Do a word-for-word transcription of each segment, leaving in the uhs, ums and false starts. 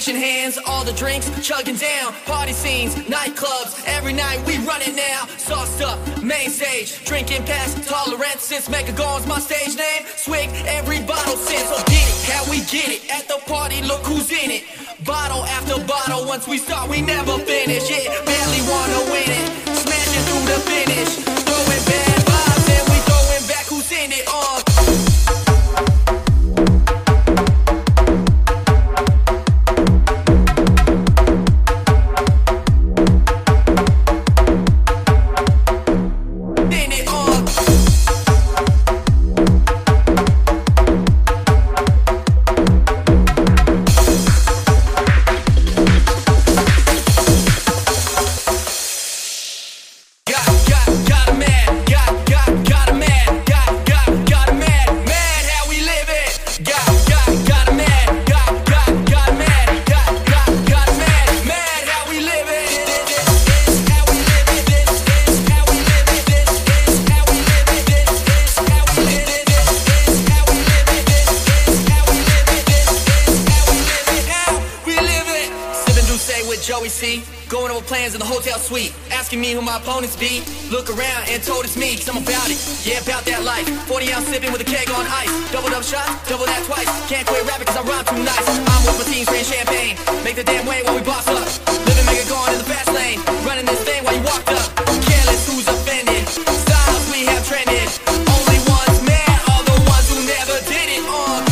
switching hands, all the drinks chugging down, party scenes, nightclubs, every night we run it now. Sauced up, main stage, drinking past tolerance since Megagon's my stage name. Swig every bottle since, so get it how we get it. At the party, look who's in it. Bottle after bottle, once we start, we never finish it. Barely wanna win it, smashing through the finish, throwing bad vibes and we throwing back. Who's in it on? Joey C, going over plans in the hotel suite, asking me who my opponents be. Look around and told it's me, cause I'm about it. Yeah, about that life. forty ounce sipping with a keg on ice. Doubled up shot, double that twice. Can't quit rapping cause I rhyme too nice. I'm with my team, spraying champagne. Make the damn way while we boss up. Living Megagon in the fast lane. Running this thing while you walked up. Careless, who's offended? Styles we have trended. Only ones mad are the ones who never did it on.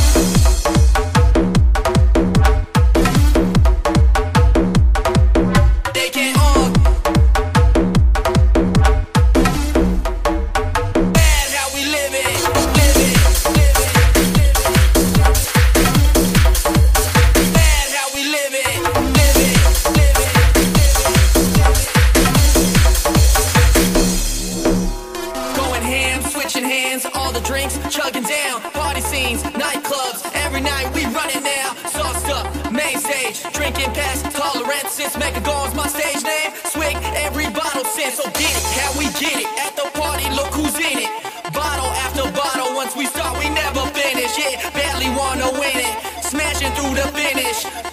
All the drinks chugging down, party scenes, nightclubs, every night we run it now. Sauced up, main stage, drinking past tolerance since Megagon's my stage name. Swig every bottle since, so get it how we get it. At the party, look who's in it. Bottle after bottle, once we start, we never finish it. Barely wanna win it, smashing through the finish.